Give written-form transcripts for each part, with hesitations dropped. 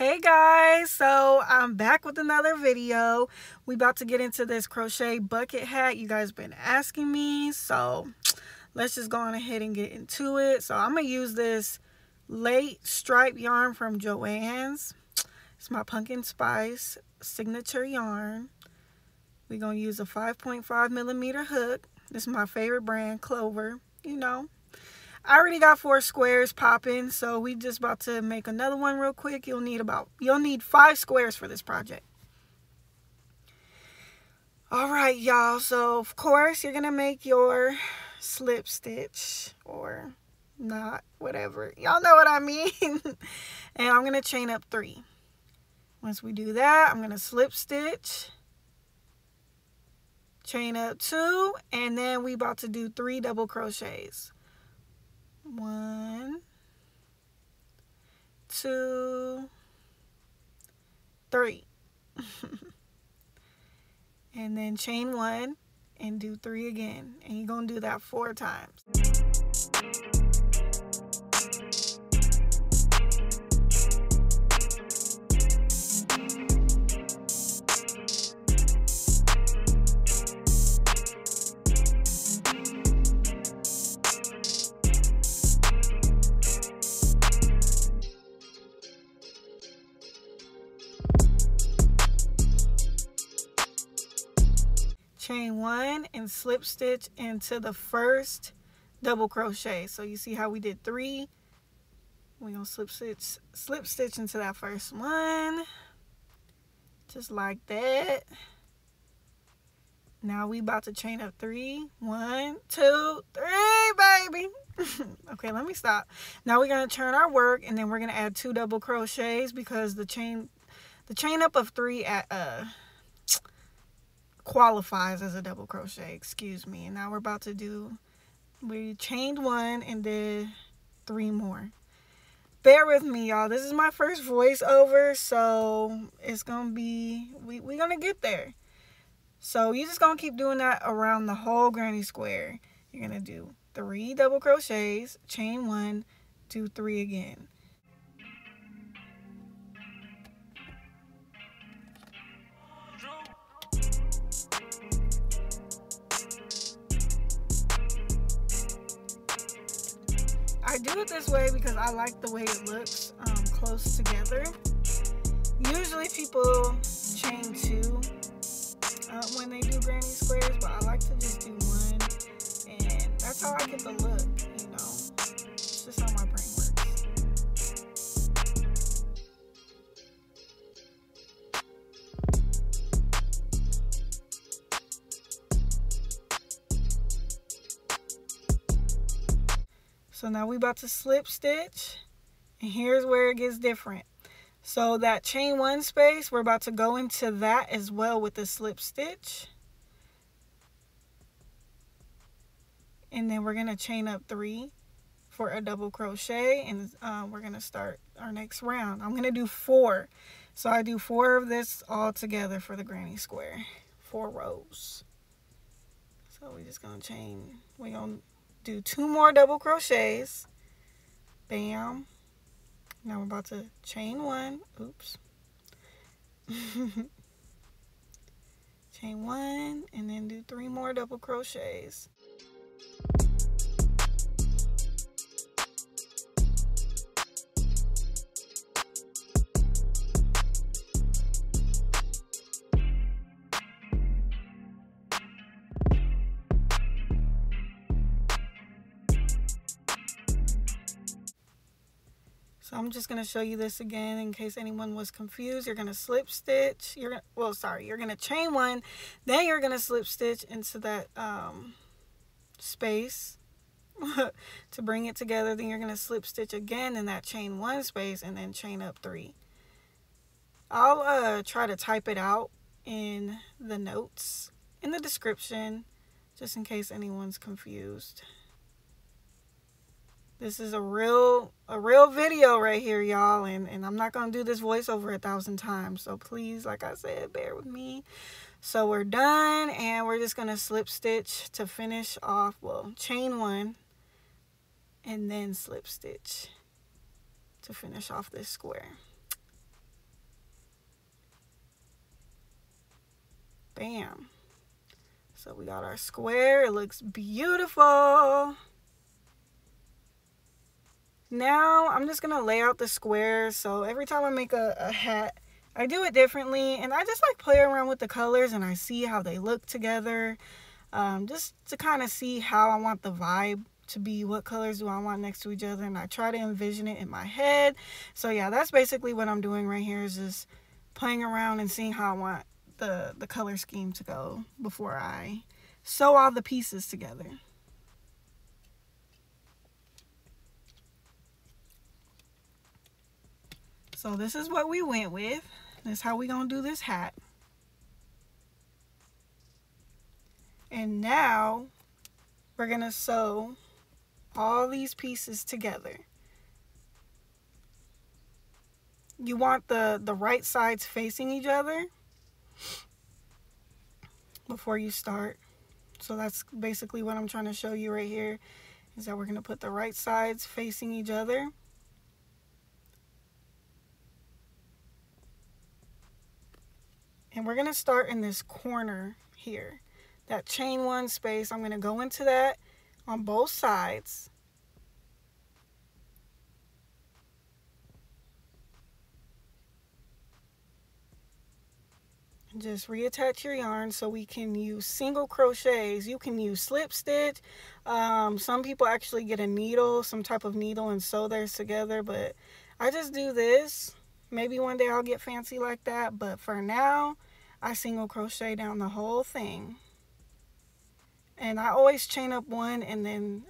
Hey guys, so I'm back with another video. We about to get into this crochet bucket hat you guys been asking me, so let's just go on ahead and get into it. So I'm gonna use this late stripe yarn from Joanns. It's my pumpkin spice signature yarn. We're gonna use a 5.5mm hook. This is my favorite brand, Clover. You know, I already got 4 squares popping, so we just about to make another one real quick. You'll need 5 squares for this project. All right, y'all. So of course you're gonna make your slip stitch or knot, whatever. Y'all know what I mean. And I'm gonna chain up 3. Once we do that, I'm gonna slip stitch, chain up 2, and then we about to do 3 double crochets. 1, 2, 3 and then chain 1 and do 3 again, and you're gonna do that 4 times. Chain 1 and slip stitch into the first double crochet. So you see how we did 3. We're gonna slip stitch into that first one, just like that. Now we about to chain up 3. 1, 2, 3, baby. Okay, let me stop. Now we're gonna turn our work, and then we're gonna add 2 double crochets because the chain up of 3 at qualifies as a double crochet, excuse me. And now we're about to do, we chained 1 and did 3 more. Bear with me, y'all. This is my first voiceover, so it's gonna be, we're gonna get there. So you're just gonna keep doing that around the whole granny square. You're gonna do 3 double crochets, chain 1, do 3 again. I do it this way because I like the way it looks close together. Usually people chain 2 when they do granny squares, but I like to just do 1, and that's how I get the look, you know. It's just how my brain works. So now we about to slip stitch, and here's where it gets different. So that chain 1 space, we're about to go into that as well with the slip stitch. And then we're gonna chain up 3 for a double crochet, and we're gonna start our next round. I'm gonna do 4. So I do 4 of this all together for the granny square, 4 rows. So we're just gonna chain, we're gonna do 2 more double crochets. Bam. Now we're about to chain 1. Oops. Chain 1 and then do 3 more double crochets. So I'm just going to show you this again in case anyone was confused. You're going to slip stitch. You're going to chain 1. Then you're going to slip stitch into that space to bring it together. Then you're going to slip stitch again in that chain 1 space and then chain up 3. I'll try to type it out in the notes, in the description, just in case anyone's confused. This is a real video right here, y'all, and I'm not gonna do this voiceover 1,000 times, so please, like I said, bear with me. So we're done, and we're just gonna slip stitch to finish off. Well, chain 1 and then slip stitch to finish off this square. Bam. So we got our square. It looks beautiful. Now I'm just going to lay out the squares. So every time I make a hat, I do it differently. And I just like play around with the colors and I see how they look together. Just to kind of see how I want the vibe to be. What colors do I want next to each other? And I try to envision it in my head. So yeah, that's basically what I'm doing right here, is just playing around and seeing how I want the color scheme to go before I sew all the pieces together. So this is what we went with. This is how we gonna do this hat. And now we're gonna sew all these pieces together. You want the right sides facing each other before you start. So that's basically what I'm trying to show you right here, is that we're gonna put the right sides facing each other. And we're gonna start in this corner here. That chain one space, I'm going to go into that on both sides. And just reattach your yarn, so we can use single crochets. You can use slip stitch. Some people actually get a needle, some type of needle, and sew theirs together. But I just do this. Maybe one day I'll get fancy like that. But for now, I single crochet down the whole thing. And I always chain up one and then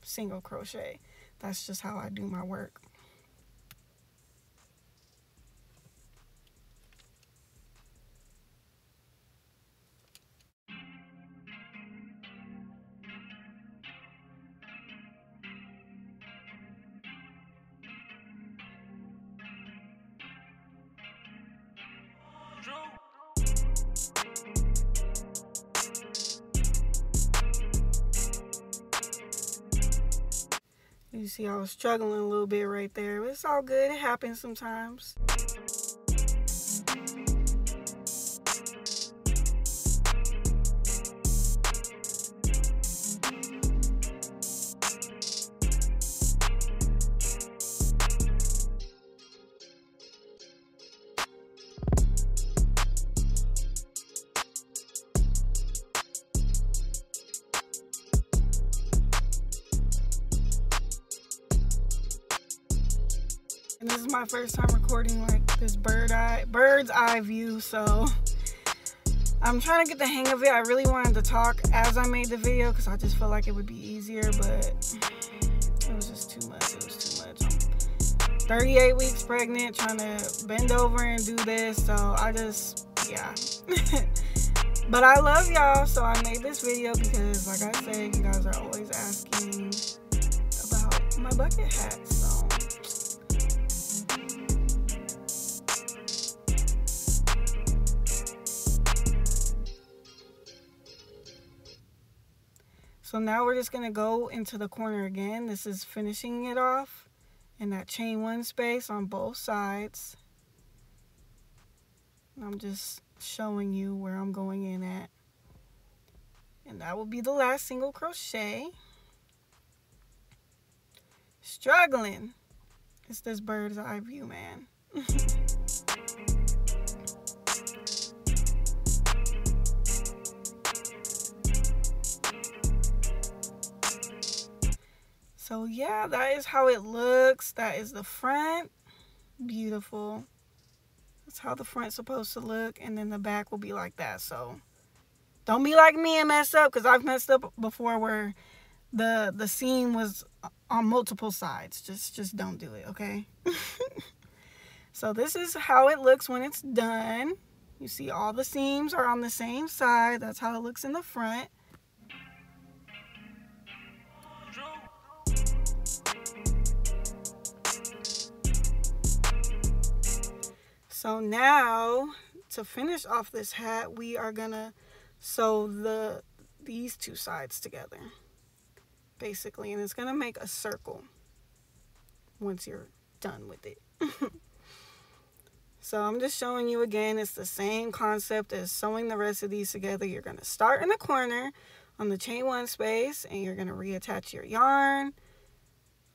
single crochet. That's just how I do my work. You see, I was struggling a little bit right there, but it's all good. It happens sometimes. And this is my first time recording like this bird's eye view, so I'm trying to get the hang of it. I really wanted to talk as I made the video because I just felt like it would be easier, but it was just too much. It was too much. I'm 38 weeks pregnant, trying to bend over and do this, so I just, yeah. But I love y'all, so I made this video because, like I said, you guys are always asking about my bucket hats. So now we're just going to go into the corner again. This is finishing it off in that chain one space on both sides. And I'm just showing you where I'm going in at. And that will be the last single crochet. Struggling. It's this bird's eye view, man. So yeah, that is how it looks. That is the front. Beautiful. That's how the front's supposed to look. And then the back will be like that. So don't be like me and mess up, because I've messed up before where the seam was on multiple sides. Just don't do it, okay? So this is how it looks when it's done. You see all the seams are on the same side. That's how it looks in the front. So now, to finish off this hat, we are gonna sew these two sides together, basically. And it's gonna make a circle once you're done with it. So I'm just showing you again, it's the same concept as sewing the rest of these together. You're going to start in the corner on the chain one space, and you're going to reattach your yarn.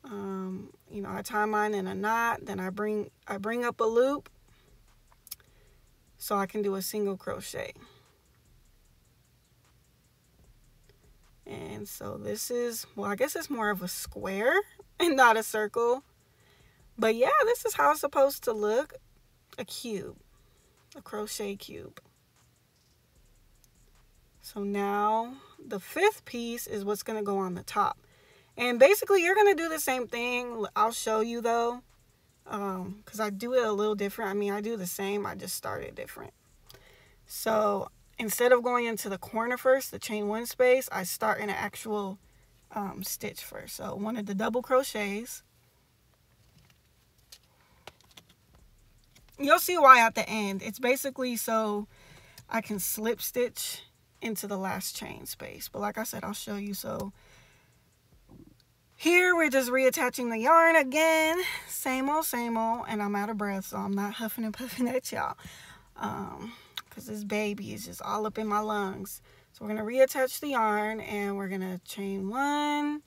You know, I tie mine in a knot, then I bring up a loop so I can do a single crochet. And so this is, well, I guess it's more of a square and not a circle. But yeah, this is how it's supposed to look. A cube, a crochet cube. So now the fifth piece is what's going to go on the top. And basically you're going to do the same thing. I'll show you though, because I do it a little different. I mean, I do the same, I just started different. So instead of going into the corner first, the chain one space, I start in an actual stitch first. So one of the double crochets. You'll see why at the end. It's basically so I can slip stitch into the last chain space. But like I said, I'll show you. So here we're just reattaching the yarn again. Same old, and I'm out of breath, so I'm not huffing and puffing at y'all. Because this baby is just all up in my lungs. So we're going to reattach the yarn, and we're going to chain one,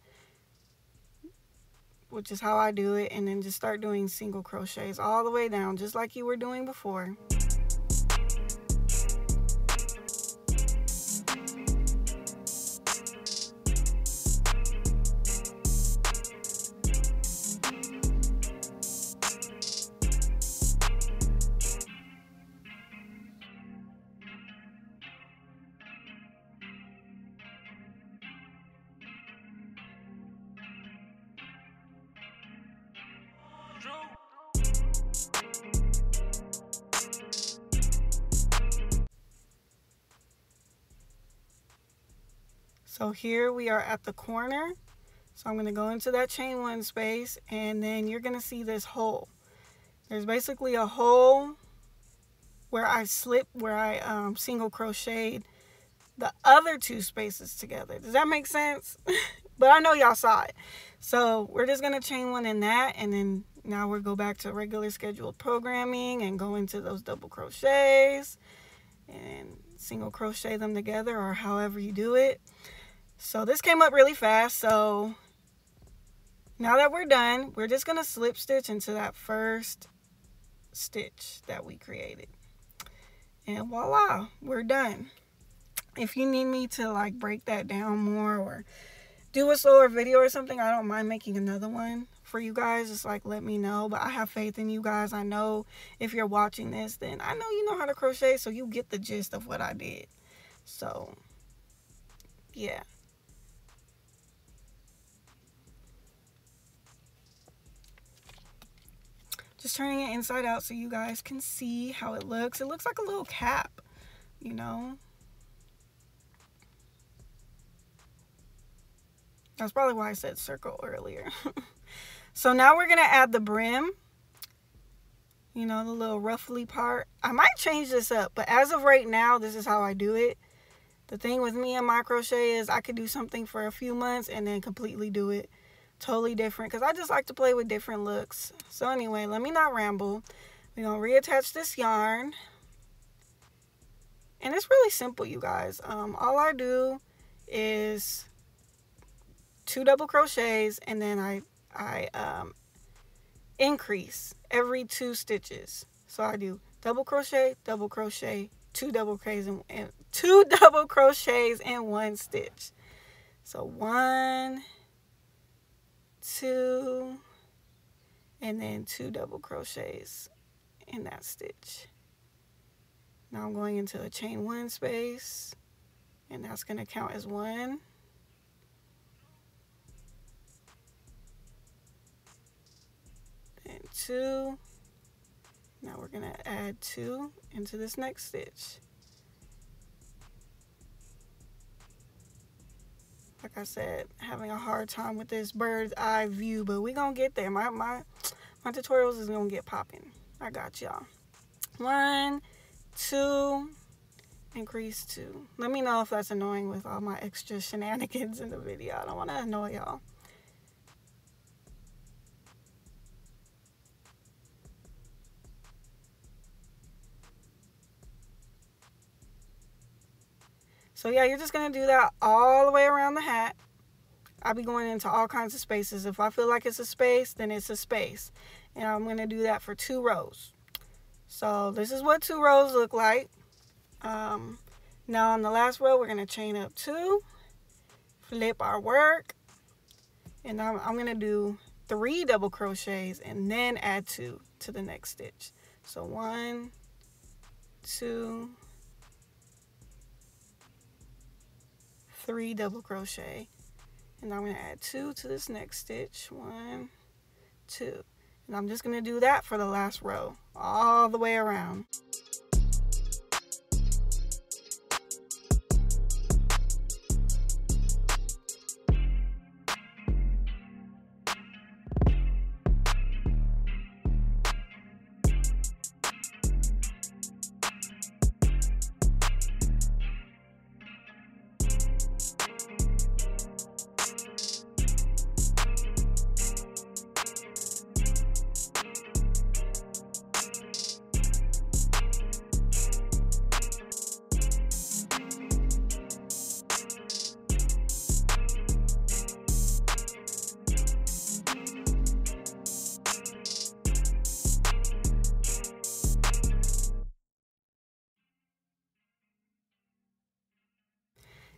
which is how I do it, and then just start doing single crochets all the way down, just like you were doing before. So here we are at the corner. So I'm going to go into that chain one space, and then you're going to see this hole. There's basically a hole where I slipped, where I single crocheted the other two spaces together. Does that make sense? But I know y'all saw it. So we're just going to chain one in that, and then now we'll go back to regular scheduled programming and go into those double crochets and single crochet them together, or however you do it. So this came up really fast. So now that we're done, we're just going to slip stitch into that first stitch that we created. And voila, we're done. If you need me to like break that down more or do a slower video or something, I don't mind making another one for you guys. Just like let me know. But I have faith in you guys. I know if you're watching this, then I know you know how to crochet, so you get the gist of what I did. So yeah. Just turning it inside out so you guys can see how it looks. It looks like a little cap, you know. That's probably why I said circle earlier. So now we're going to add the brim. You know, the little ruffly part. I might change this up, but as of right now, this is how I do it. The thing with me and my crochet is I could do something for a few months and then completely do it totally different, because I just like to play with different looks. So anyway, let me not ramble. We're gonna reattach this yarn, and it's really simple, you guys. All I do is two double crochets, and then I increase every two stitches. So I do double crochet, two double crochets, and two double crochets in one stitch. So 1, 2, and then two double crochets in that stitch. Now I'm going into a chain one space, and that's going to count as one. And two. Now we're going to add two into this next stitch. Like I said, having a hard time with this bird's eye view, but we're going to get there. My tutorials is going to get popping. I got y'all. 1, 2, increase two. Let me know if that's annoying with all my extra shenanigans in the video. I don't want to annoy y'all. So yeah, you're just going to do that all the way around the hat. I'll be going into all kinds of spaces. If I feel like it's a space, then it's a space. And I'm going to do that for 2 rows. So this is what 2 rows look like. Now on the last row, we're going to chain up 2, flip our work, and I'm going to do 3 double crochets and then add 2 to the next stitch. So 1, 2, 3 double crochet, and I'm going to add 2 to this next stitch. 1, 2, and I'm just going to do that for the last row all the way around.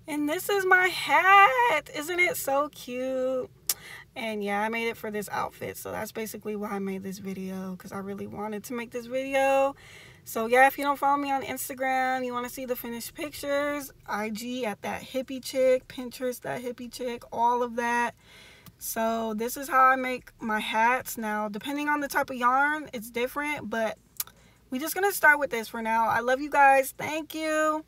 And this is my hat. Isn't it so cute? And yeah, I made it for this outfit. So that's basically why I made this video, because I really wanted to make this video. So yeah, if you don't follow me on Instagram, you want to see the finished pictures, IG at That Hippie Chick, Pinterest That Hippie Chick, all of that. So this is how I make my hats. Now, depending on the type of yarn, it's different, but we're just going to start with this for now. I love you guys. Thank you.